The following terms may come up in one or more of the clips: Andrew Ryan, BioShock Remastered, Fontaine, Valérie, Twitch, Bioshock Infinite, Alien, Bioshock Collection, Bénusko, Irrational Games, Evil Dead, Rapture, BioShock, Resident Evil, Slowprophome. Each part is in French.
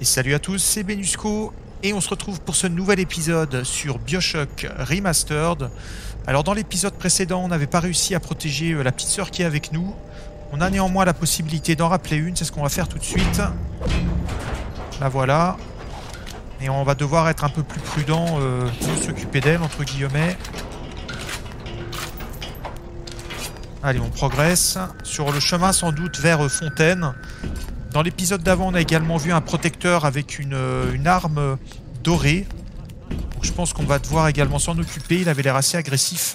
Et salut à tous, c'est Bénusko et on se retrouve pour ce nouvel épisode sur BioShock Remastered. Alors dans l'épisode précédent, on n'avait pas réussi à protéger la petite sœur qui est avec nous. On a néanmoins la possibilité d'en rappeler une, c'est ce qu'on va faire tout de suite. La voilà. Et on va devoir être un peu plus prudent pour s'occuper d'elle, entre guillemets. Allez, on progresse. Sur le chemin, sans doute, vers Fontaine. Dans l'épisode d'avant, on a également vu un protecteur avec une arme dorée. Donc, je pense qu'on va devoir également s'en occuper. Il avait l'air assez agressif.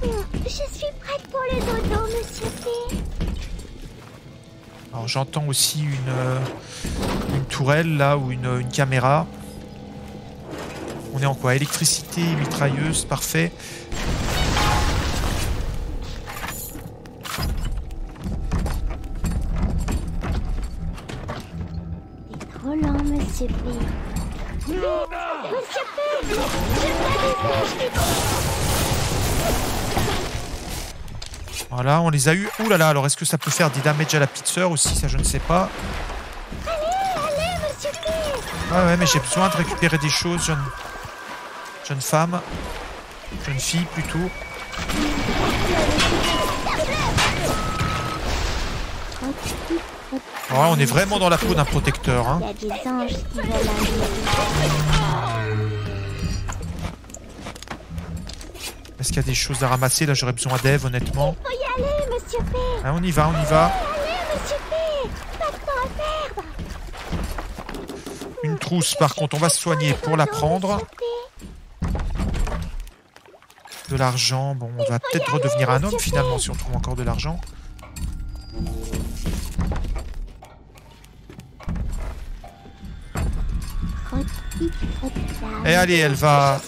Je suis prête pour le dodo, monsieur P. Alors, j'entends aussi une tourelle, là, ou une caméra. On est en quoi? Électricité, mitrailleuse, parfait. C'est trop lent, monsieur P. Vite, monsieur P, vite, je vais arriver. Voilà, on les a eu. Ouh là là, alors est-ce que ça peut faire des damages à la petite sœur aussi? Ça, je ne sais pas. Allez, monsieur P. Ah ouais, mais j'ai besoin de récupérer des choses, jeune femme, jeune fille plutôt. Alors là, on est vraiment dans la peau d'un protecteur. Hein. Est-ce qu'il y a des choses à ramasser? Là, j'aurais besoin d'Eve, honnêtement. Ah, on y va, on y va. Une trousse, par contre, on va se soigner pour la prendre. De l'argent, bon, on va peut-être redevenir un homme finalement si on trouve encore de l'argent. Et allez, elle va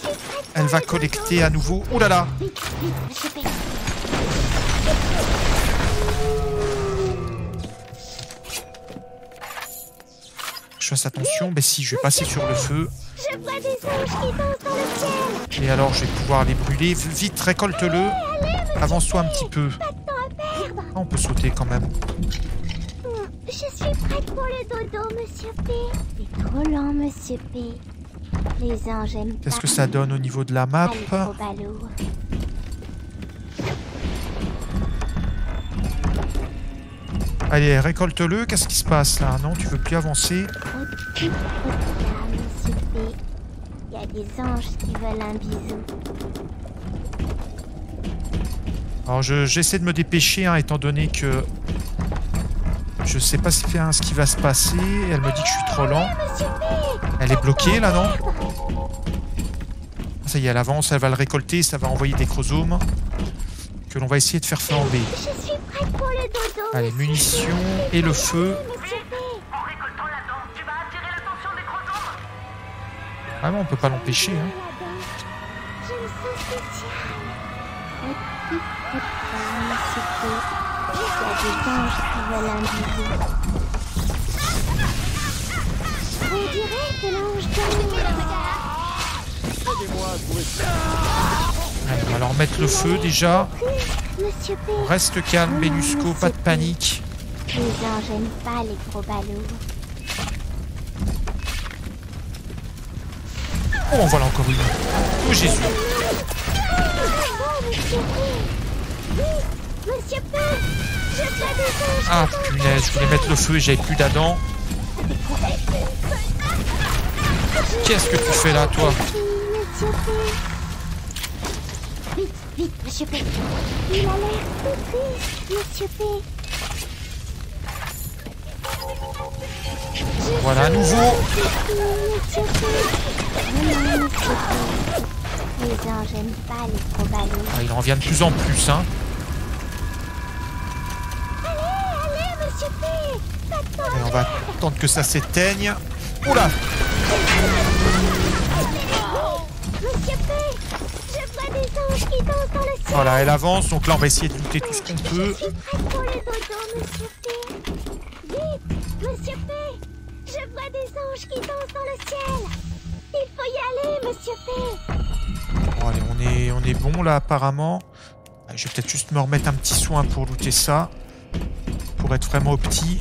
collecter à nouveau. Ouh là là! Je fasse attention, mais si je vais passer sur le feu. Et alors, je vais pouvoir les brûler. Vite, récolte-le. Avance-toi un petit peu. Ah, on peut sauter quand même. Je suis prête pour le dodo, monsieur P. C'est trop lent, monsieur P. Les anges aiment. Qu'est-ce que ça donne au niveau de la map? Allez, récolte-le. Qu'est-ce qui se passe là? Non, tu veux plus avancer. Il y a des anges qui veulent un bisou. Alors j'essaie de me dépêcher, hein, étant donné que je sais pas ce qui va se passer. Elle me dit que je suis trop lent. Elle est bloquée là, non? Ça y est, elle avance, elle va le récolter, ça va envoyer des chromosomes que l'on va essayer de faire flamber. Je suis prête pour le dodo. Allez, munitions et le feu. Ah non, on peut pas l'empêcher. Hein. Allez, on va leur mettre le feu déjà. On reste calme, Bénusko, pas de panique. Les gens n'aiment pas les gros ballots. Oh, en voilà encore une. Oh, Jésus. Ah, punaise, je voulais mettre le feu et j'avais plus d'Adam. Qu'est-ce que tu fais là, toi? Vite, vite, monsieur P. Il a l'air tout triste, monsieur P. Voilà, à nouveau. Ah, il en vient de plus en plus, hein. Et on va attendre que ça s'éteigne. Oula! Voilà, elle avance, donc là on va essayer de looter tout ce qu'on peut. Monsieur P, je vois des anges qui dansent dans le ciel. Il faut y aller, monsieur P. Bon, allez, on est bon là, apparemment. Je vais peut-être juste me remettre un petit soin pour looter ça. Pour être vraiment au petit.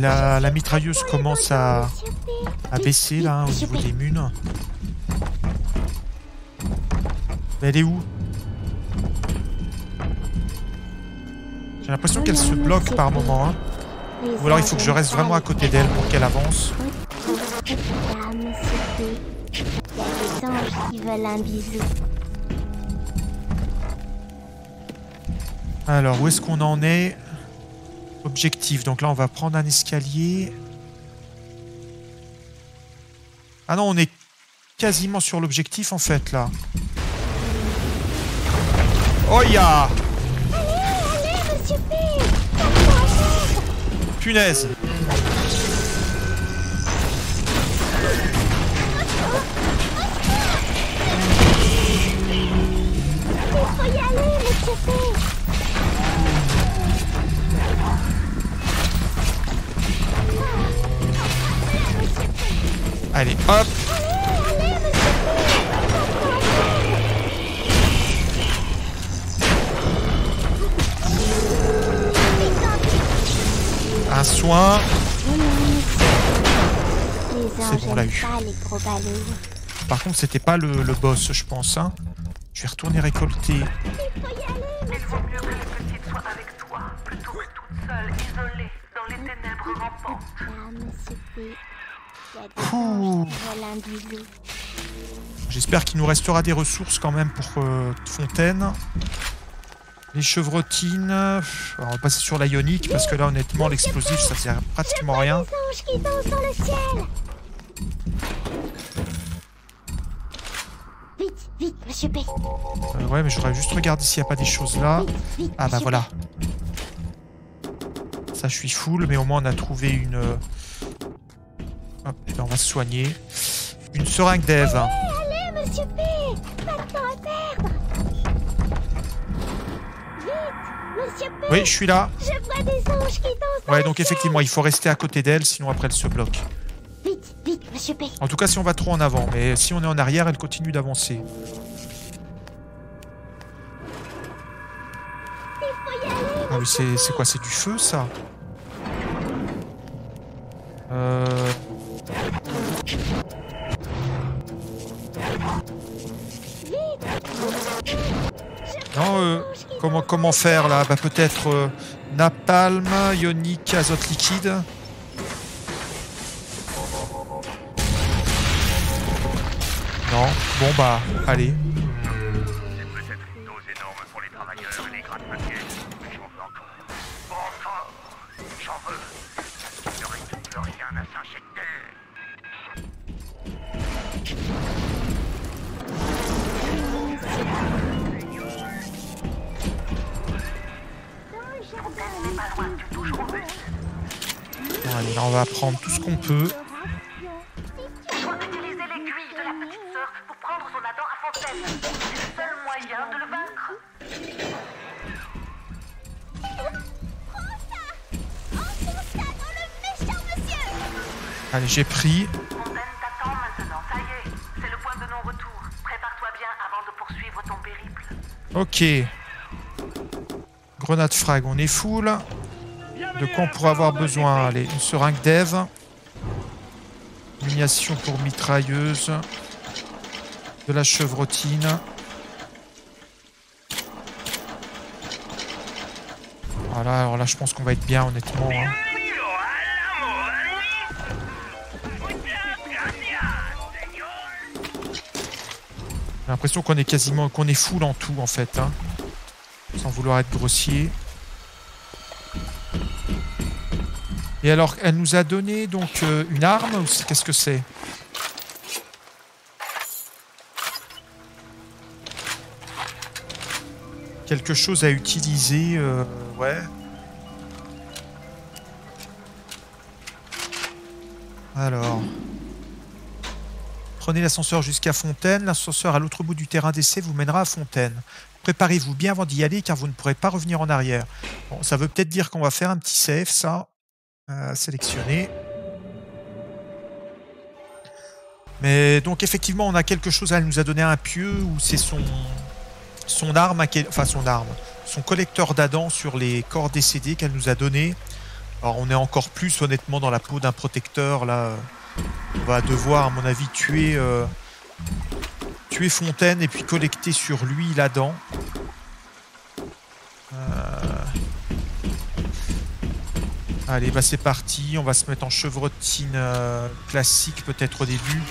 La mitrailleuse commence à baisser là, hein, au niveau des murs. Elle est où? J'ai l'impression qu'elle se bloque par moment. Hein. Ou alors il faut que je reste vraiment à côté d'elle pour qu'elle avance. Il y a des anges qui veulent un bisou. Alors, où est-ce qu'on en est? Objectif. Donc là, on va prendre un escalier. Ah non, on est quasiment sur l'objectif, en fait, là. Oh, ya! Allez, monsieur P! Punaise! Il faut y aller, monsieur P! Allez, hop! Un soin. C'est bon, on l'a eu. Par contre, c'était pas le boss, je pense. Hein. Je vais retourner récolter. J'espère qu'il nous restera des ressources quand même pour Fontaine. Les chevrotines. Alors, on va passer sur l'ionique parce que là honnêtement l'explosif ça sert pratiquement rien. Vite, vite, monsieur P. Ouais mais j'aurais juste regardé s'il n'y a pas des choses là. Ah bah voilà. Ça je suis full mais au moins on a trouvé une... Hop, et ben on va se soigner. Une seringue d'Ève. Allez, allez, monsieur P. Pas de temps à perdre. Vite, monsieur P. Oui, je suis là. Je vois des anges qui dansent. Ouais, donc effectivement, il faut rester à côté d'elle, sinon après elle se bloque. Vite, vite, monsieur P. En tout cas, si on va trop en avant, mais si on est en arrière, elle continue d'avancer. Ah oui, c'est quoi? C'est du feu, ça? Non, comment faire là? Bah peut-être napalm, ionique, azote liquide. Non, bon bah, allez. Allez, là, on va prendre tout ce qu'on peut. Il faut utiliser l'aiguille de la petite sœur pour prendre son ador à Fontaine. C'est le seul moyen de le vaincre. Prends ça! Enfonce ça dans le méchant monsieur! Allez, j'ai pris. Fontaine t'attend maintenant, ça y est. C'est le point de non-retour. Prépare-toi bien avant de poursuivre ton périple. Ok. Grenade frag, on est full. De quoi on pourrait avoir besoin? Allez, une seringue d'Ève. Munition pour mitrailleuse. De la chevrotine. Voilà, alors là je pense qu'on va être bien honnêtement. Hein. J'ai l'impression qu'on est quasiment, qu'on est full en tout en fait. Hein. Sans vouloir être grossier. Et alors, elle nous a donné donc une arme ou qu'est-ce que c'est? Quelque chose à utiliser, ouais. Alors. Prenez l'ascenseur jusqu'à Fontaine. L'ascenseur à l'autre bout du terrain d'essai vous mènera à Fontaine. Préparez-vous bien avant d'y aller car vous ne pourrez pas revenir en arrière. Bon, ça veut peut-être dire qu'on va faire un petit save, ça. à sélectionner. Mais donc effectivement, on a quelque chose. Elle nous a donné un pieu où c'est son arme, enfin son arme, son collecteur d'Adam sur les corps décédés qu'elle nous a donné. Alors on est encore plus honnêtement dans la peau d'un protecteur là. On va devoir à mon avis tuer Fontaine et puis collecter sur lui l'Adam. Allez, bah c'est parti, on va se mettre en chevrotine classique peut-être au début.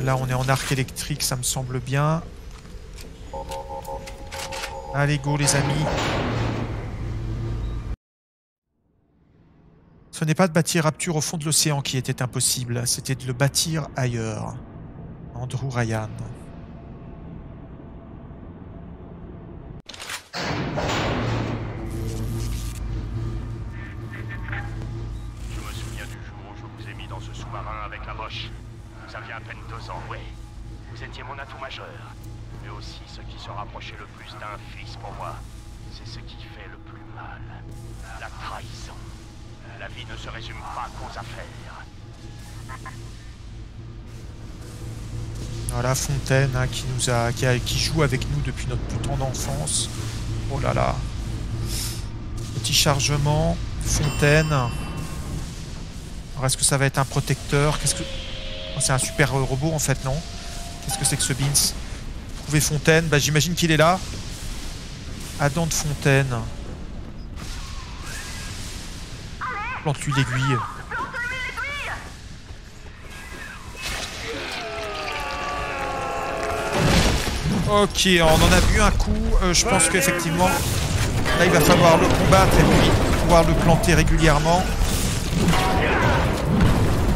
Là on est en arc électrique, ça me semble bien. Allez go les amis. Ce n'est pas de bâtir Rapture au fond de l'océan qui était impossible, c'était de le bâtir ailleurs. Andrew Ryan. Voilà Fontaine hein, qui joue avec nous depuis notre plus tendre enfance. Oh là là. Petit chargement. Fontaine. Alors est-ce que ça va être un protecteur? Qu'est-ce que... Oh, c'est un super robot en fait, non? Qu'est-ce que c'est que ce Beans? Trouver Fontaine, bah j'imagine qu'il est là. Adam de Fontaine. Plante-lui l'aiguille. Ok, on en a bu un coup, je pense qu'effectivement, là il va falloir le combattre et puis pouvoir le planter régulièrement.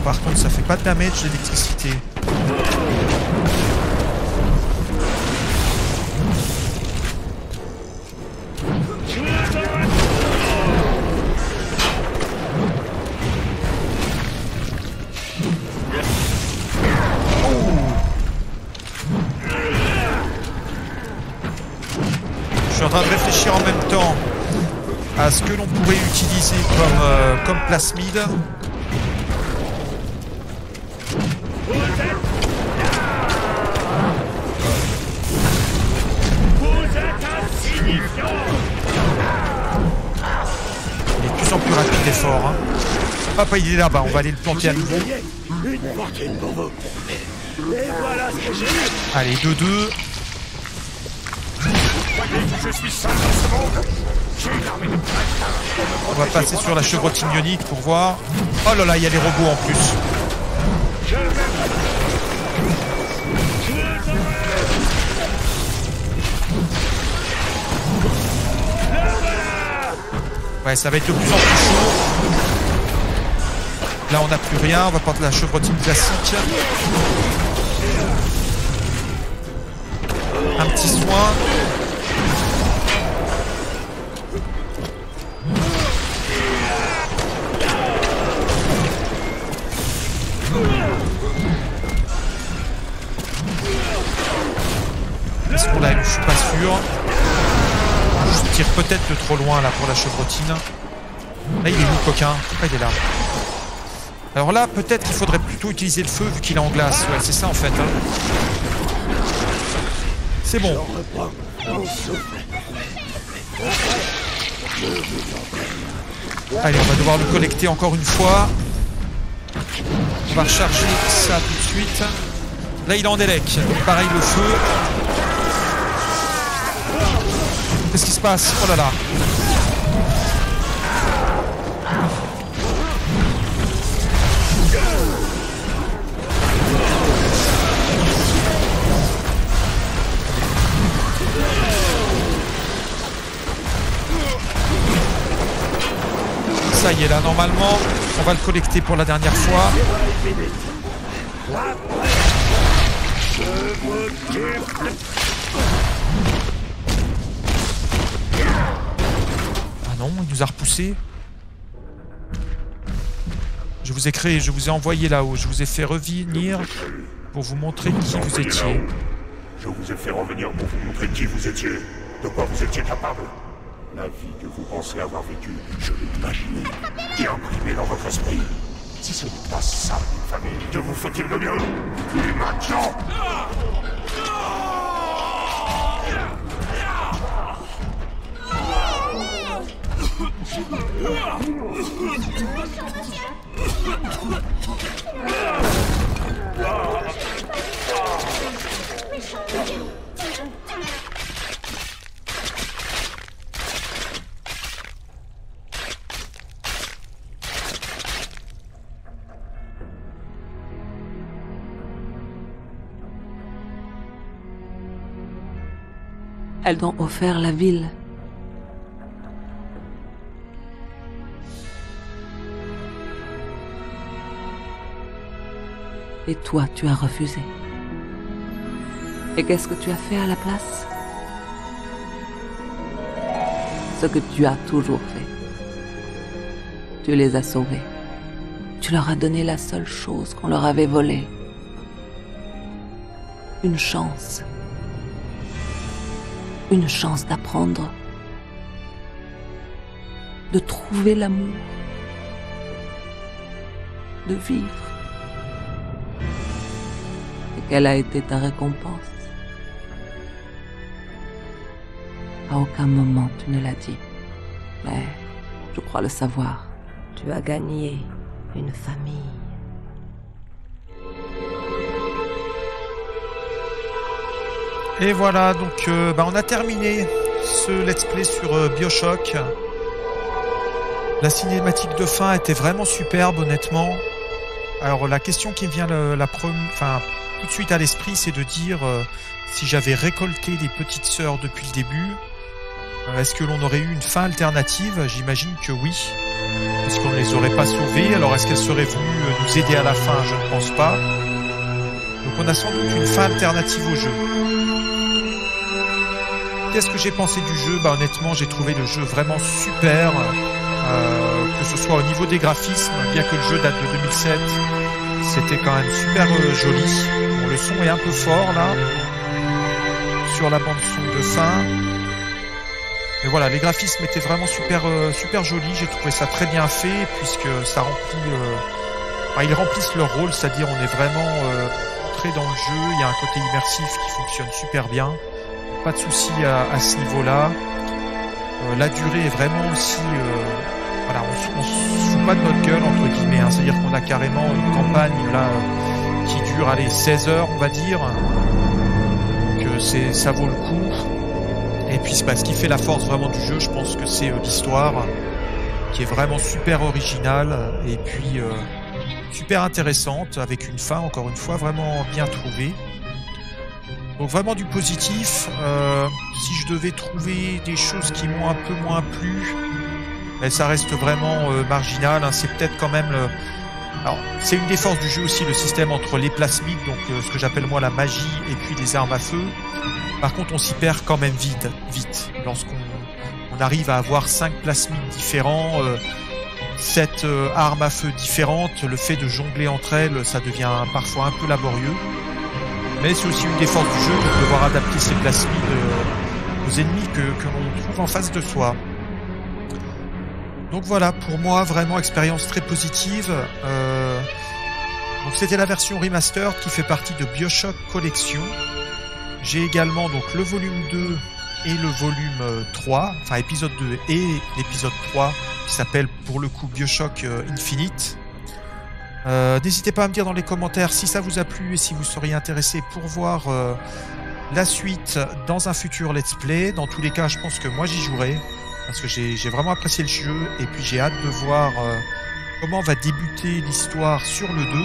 Par contre ça fait pas de damage l'électricité. Ce que l'on pourrait utiliser comme plasmide. Il est de plus en plus rapide et fort. Hein. Papa, il est là-bas, on va aller le planter à nouveau. Allez, 2-2. Je suis seul dans ce monde. On va passer sur la chevrotine ionique pour voir. Oh là là, il y a les robots en plus. Ouais, ça va être de plus en plus chaud. Là, on n'a plus rien. On va prendre la chevrotine classique. Un petit soin. Est-ce qu'on l'a eu? Je suis pas sûr. Je tire peut-être de trop loin là pour la chevrotine. Là il est où le coquin? Ah, il est là. Alors là peut-être qu'il faudrait plutôt utiliser le feu vu qu'il est en glace. Ouais c'est ça en fait. Hein. C'est bon. Allez, on va devoir le collecter encore une fois. On va recharger ça tout de suite. Là il est en délec. Pareil le feu. Qu'est-ce qui se passe? Oh là là. Ça y est là, normalement, on va le collecter pour la dernière fois. Ah non, il nous a repoussé. Je vous ai créé, je vous ai envoyé là-haut, je vous ai fait revenir pour vous montrer qui vous étiez. Je vous ai fait revenir pour vous montrer qui vous étiez, de quoi vous étiez capable. la vie que vous pensez avoir vécue, je l'ai imaginée et imprimée dans votre esprit. Si ce n'est pas ça, une famille, que vous faut-il de mieux? Et maintenant, elles ont offert la ville. Et toi, tu as refusé. Et qu'est-ce que tu as fait à la place? Ce que tu as toujours fait. Tu les as sauvés. Tu leur as donné la seule chose qu'on leur avait volée. Une chance. Une chance d'apprendre. De trouver l'amour. De vivre. Quelle a été ta récompense? À aucun moment tu ne l'as dit, mais je crois le savoir. Tu as gagné une famille. Et voilà, donc on a terminé ce let's play sur BioShock. La cinématique de fin était vraiment superbe, honnêtement. Alors la question qui me vient tout de suite à l'esprit, c'est de dire si j'avais récolté des petites sœurs depuis le début, est-ce que l'on aurait eu une fin alternative? J'imagine que oui. Est-ce qu'on ne les aurait pas sauvées? Alors est-ce qu'elles seraient venues nous aider à la fin? Je ne pense pas. Donc on a sans doute une fin alternative au jeu. Qu'est-ce que j'ai pensé du jeu? Bah, honnêtement, j'ai trouvé le jeu vraiment super, que ce soit au niveau des graphismes, bien que le jeu date de 2007, c'était quand même super joli. Bon, le son est un peu fort là sur la bande son de fin, mais voilà, les graphismes étaient vraiment super super jolis. J'ai trouvé ça très bien fait, puisque ça remplit ils remplissent leur rôle, c'est-à-dire on est vraiment entré dans le jeu. Il y a un côté immersif qui fonctionne super bien, pas de souci à ce niveau-là. La durée est vraiment aussi voilà, on se fout pas de notre gueule, entre guillemets, hein. C'est-à-dire qu'on a carrément une campagne là qui dure, allez, 16 heures, on va dire. Donc ça vaut le coup. Et puis ce qui fait la force vraiment du jeu, je pense que c'est l'histoire, qui est vraiment super originale et puis super intéressante, avec une fin, encore une fois, vraiment bien trouvée. Donc vraiment du positif. Si je devais trouver des choses qui m'ont un peu moins plu, mais ça reste vraiment marginal, hein. C'est peut-être quand même alors, c'est une des forces du jeu aussi, le système entre les plasmides, donc ce que j'appelle moi la magie, et puis les armes à feu. Par contre, on s'y perd quand même vite. Lorsqu'on arrive à avoir 5 plasmides différents, 7 armes à feu différentes, le fait de jongler entre elles, ça devient parfois un peu laborieux. Mais c'est aussi une des forces du jeu, de devoir adapter ces plasmides aux ennemis que l'on trouve en face de soi. Donc voilà, pour moi, vraiment expérience très positive. Donc c'était la version remastered qui fait partie de BioShock Collection. J'ai également donc le volume 2 et le volume 3, enfin épisode 2 et l'épisode 3, qui s'appelle pour le coup BioShock Infinite. N'hésitez pas à me dire dans les commentaires si ça vous a plu et si vous seriez intéressé pour voir la suite dans un futur let's play. Dans tous les cas, je pense que moi j'y jouerai, parce que j'ai vraiment apprécié le jeu, et puis j'ai hâte de voir comment va débuter l'histoire sur le 2.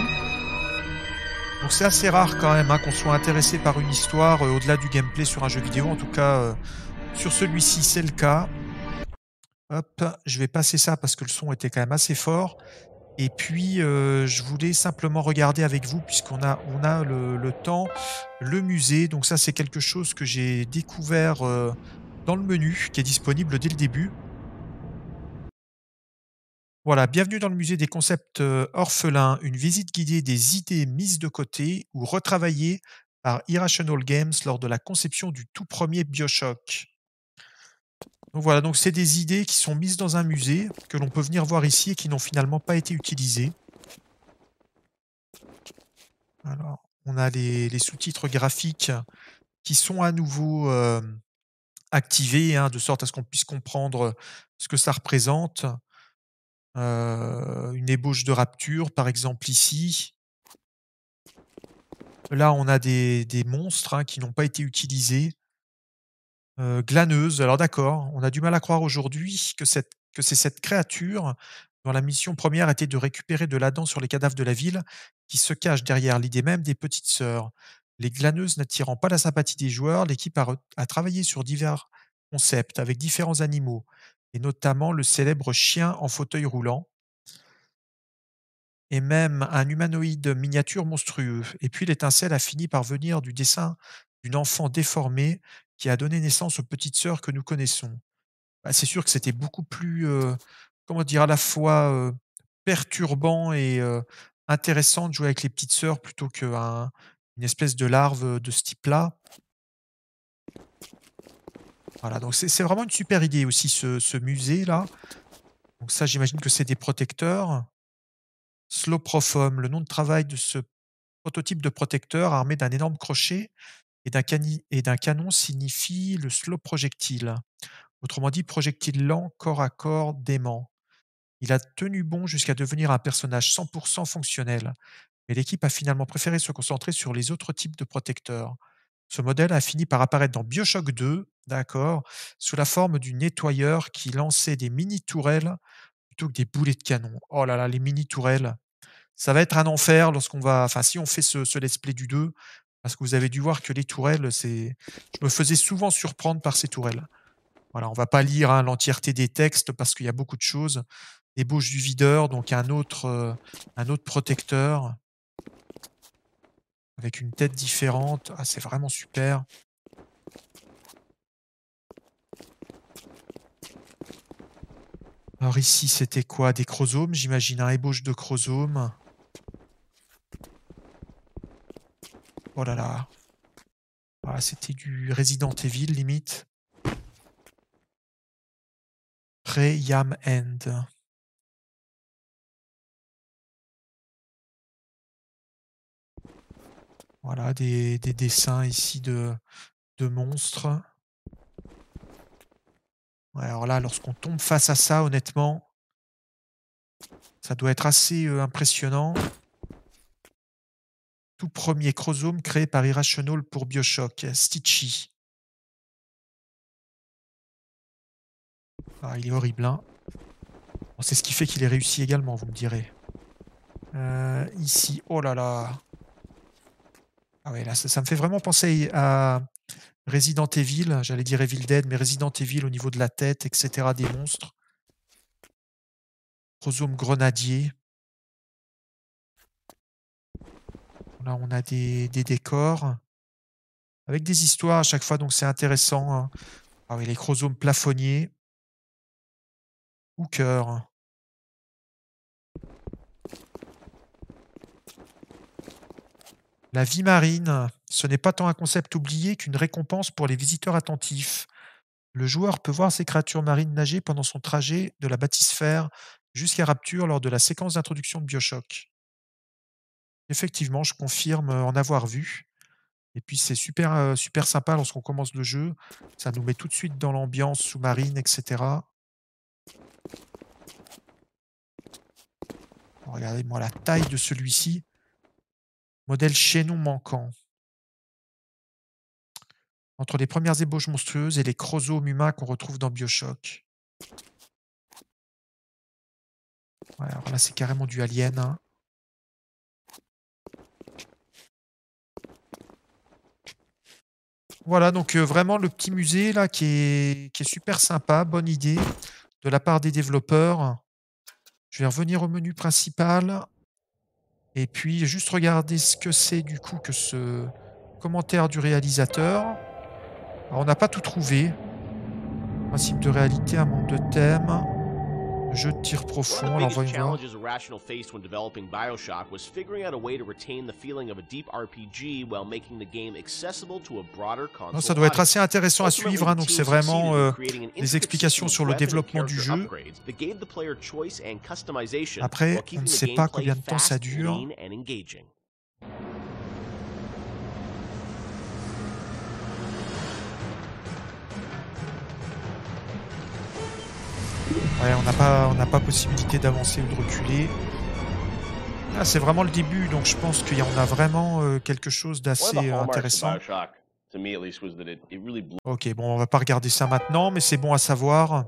Donc c'est assez rare quand même, hein, qu'on soit intéressé par une histoire au-delà du gameplay sur un jeu vidéo. En tout cas, sur celui-ci, c'est le cas. Hop, je vais passer ça parce que le son était quand même assez fort. Et puis, je voulais simplement regarder avec vous, puisqu'on a le temps, le musée. Donc ça, c'est quelque chose que j'ai découvert dans le menu, qui est disponible dès le début. Voilà, bienvenue dans le musée des concepts orphelins, une visite guidée des idées mises de côté ou retravaillées par Irrational Games lors de la conception du tout premier BioShock. Donc voilà, donc c'est des idées qui sont mises dans un musée, que l'on peut venir voir ici et qui n'ont finalement pas été utilisées. Alors, on a les sous-titres graphiques qui sont à nouveau activés, hein, de sorte à ce qu'on puisse comprendre ce que ça représente. Une ébauche de Rapture, par exemple, ici. Là, on a des monstres, hein, qui n'ont pas été utilisés. Glaneuse, alors d'accord, on a du mal à croire aujourd'hui que c'est cette créature dont la mission première était de récupérer de la dent sur les cadavres de la ville qui se cache derrière l'idée même des petites sœurs. Les glaneuses n'attirant pas la sympathie des joueurs, l'équipe a travaillé sur divers concepts avec différents animaux et notamment le célèbre chien en fauteuil roulant et même un humanoïde miniature monstrueux. Et puis l'étincelle a fini par venir du dessin d'une enfant déformée qui a donné naissance aux petites sœurs que nous connaissons. Bah, c'est sûr que c'était beaucoup plus, comment dire, à la fois perturbant et intéressant de jouer avec les petites sœurs plutôt qu'une espèce de larve de ce type-là. Voilà, donc c'est vraiment une super idée aussi, ce musée-là. Donc ça, j'imagine que c'est des protecteurs. Slowprophome, le nom de travail de ce prototype de protecteur armé d'un énorme crochet et d'un canon signifie le slow projectile. Autrement dit, projectile lent, corps à corps, dément. Il a tenu bon jusqu'à devenir un personnage 100% fonctionnel, mais l'équipe a finalement préféré se concentrer sur les autres types de protecteurs. Ce modèle a fini par apparaître dans BioShock 2, d'accord, sous la forme du nettoyeur qui lançait des mini-tourelles plutôt que des boulets de canon. Oh là là, les mini-tourelles, ça va être un enfer lorsqu'on va... Enfin, si on fait ce let's play du 2... Parce que vous avez dû voir que les tourelles, c'est... Je me faisais souvent surprendre par ces tourelles. Voilà, on ne va pas lire, hein, l'entièreté des textes parce qu'il y a beaucoup de choses. Ébauche du videur, donc un autre protecteur. Avec une tête différente. Ah, c'est vraiment super. Alors ici, c'était quoi? Des chromosomes, j'imagine, un ébauche de chromosomes. Oh là là, ah, c'était du Resident Evil, limite. Preyam End. Voilà, des dessins ici de monstres. Ouais, alors là, lorsqu'on tombe face à ça, honnêtement, ça doit être assez impressionnant. Tout premier chromosome créé par Irrational pour BioShock, Stitchy. Ah, il est horrible, hein. Bon, c'est ce qui fait qu'il est réussi également, vous me direz. Ici, oh là là. Ah ouais, là, ça me fait vraiment penser à Resident Evil, j'allais dire Evil Dead, mais Resident Evil au niveau de la tête, etc., des monstres. Chromosome grenadier. Là, on a des décors avec des histoires à chaque fois, donc c'est intéressant. Ah oui, les chromosomes plafonniers ou cœur. La vie marine, ce n'est pas tant un concept oublié qu'une récompense pour les visiteurs attentifs. Le joueur peut voir ces créatures marines nager pendant son trajet de la bathysphère jusqu'à Rapture lors de la séquence d'introduction de BioShock. Effectivement, je confirme en avoir vu. Et puis c'est super, super sympa lorsqu'on commence le jeu. Ça nous met tout de suite dans l'ambiance sous-marine, etc. Regardez-moi la taille de celui-ci. Modèle chaînon manquant. Entre les premières ébauches monstrueuses et les chromosomes humains qu'on retrouve dans BioShock. Ouais, alors là, c'est carrément du Alien, hein. Voilà, donc vraiment le petit musée là qui est super sympa, bonne idée de la part des développeurs. Je vais revenir au menu principal et puis juste regarder ce que c'est du coup que ce commentaire du réalisateur. Alors, on n'a pas tout trouvé. Principe de réalité, un monde de thèmes. Jeu de tir profond, alors voyons voir. Non, ça doit être assez intéressant à suivre, hein, donc c'est vraiment des explications sur le développement du jeu. Après, on ne sait pas combien de temps ça dure. Ouais, on n'a pas possibilité d'avancer ou de reculer. Là, c'est vraiment le début, donc je pense qu'on a vraiment quelque chose d'assez intéressant. Ok, bon, on va pas regarder ça maintenant, mais c'est bon à savoir.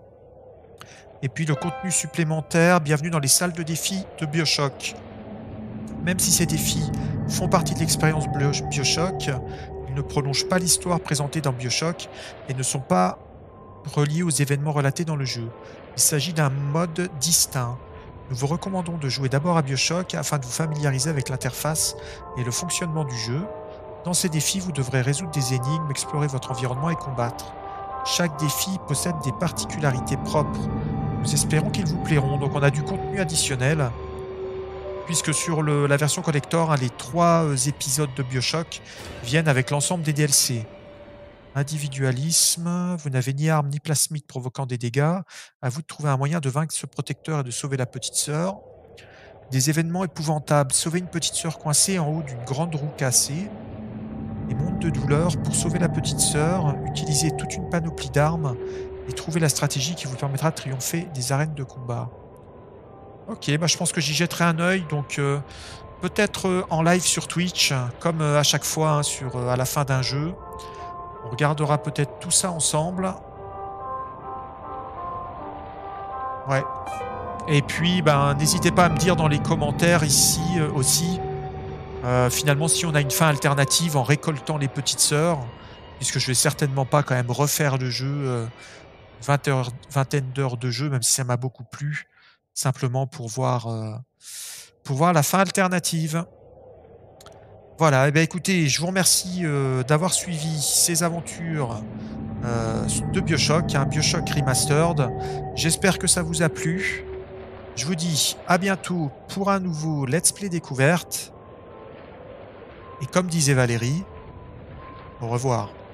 Et puis le contenu supplémentaire, bienvenue dans les salles de défi de BioShock. Même si ces défis font partie de l'expérience BioShock, ils ne prolongent pas l'histoire présentée dans BioShock et ne sont pas reliés aux événements relatés dans le jeu. Il s'agit d'un mode distinct. Nous vous recommandons de jouer d'abord à BioShock afin de vous familiariser avec l'interface et le fonctionnement du jeu. Dans ces défis, vous devrez résoudre des énigmes, explorer votre environnement et combattre. Chaque défi possède des particularités propres. Nous espérons qu'ils vous plairont, donc on a du contenu additionnel. Puisque sur la version collector, hein, les 3 épisodes de BioShock viennent avec l'ensemble des DLC. Individualisme, vous n'avez ni armes ni plasmides provoquant des dégâts. À vous de trouver un moyen de vaincre ce protecteur et de sauver la petite sœur. Des événements épouvantables, sauver une petite sœur coincée en haut d'une grande roue cassée. Des mondes de douleur, pour sauver la petite sœur, utilisez toute une panoplie d'armes et trouvez la stratégie qui vous permettra de triompher des arènes de combat. Ok, bah je pense que j'y jetterai un œil, donc peut-être en live sur Twitch, comme à chaque fois hein, à la fin d'un jeu. On regardera peut-être tout ça ensemble. Ouais. Et puis, ben, n'hésitez pas à me dire dans les commentaires ici aussi, finalement, si on a une fin alternative en récoltant les petites sœurs, puisque je vais certainement pas quand même refaire le jeu, vingtaine d'heures de jeu, même si ça m'a beaucoup plu, simplement pour voir la fin alternative. Voilà, et bien écoutez, je vous remercie d'avoir suivi ces aventures de BioShock, hein, BioShock Remastered. J'espère que ça vous a plu. Je vous dis à bientôt pour un nouveau Let's Play Découverte. Et comme disait Valérie, au revoir.